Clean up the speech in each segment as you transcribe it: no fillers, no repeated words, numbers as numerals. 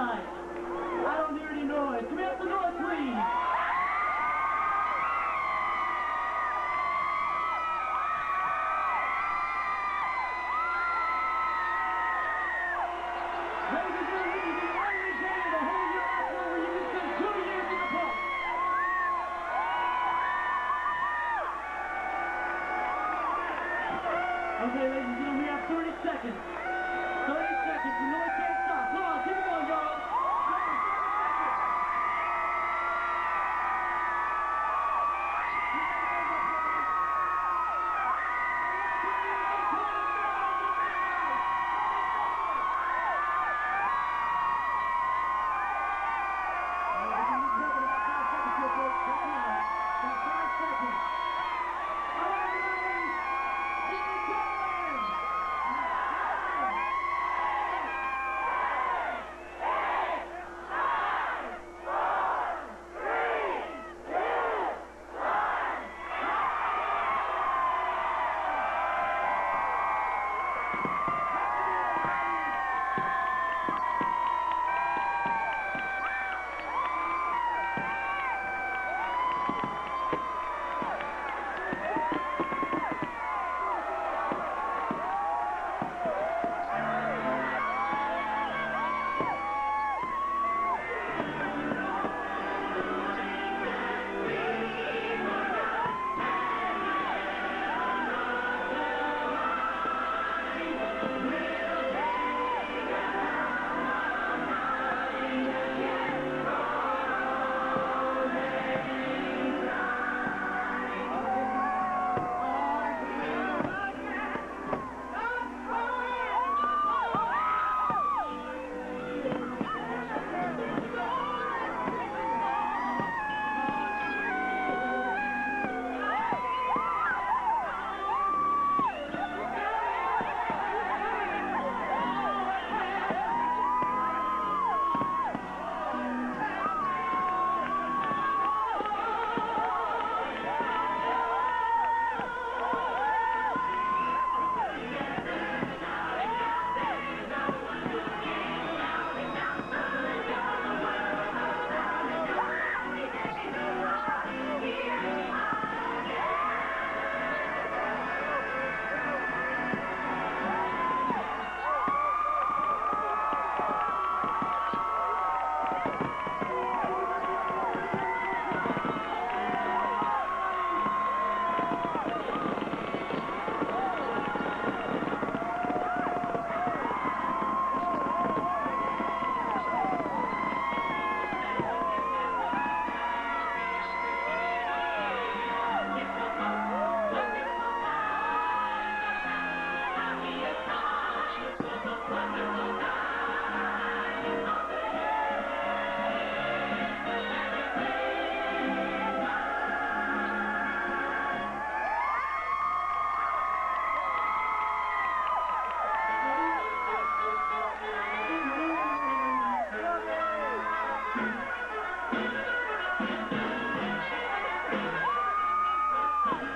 tonight. I don't hear any noise. Come out the door, please. Okay, ladies and gentlemen, we have 30 seconds. 30 seconds, the noise can't stop. Come on, keep it going, y'all.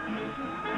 Thank you.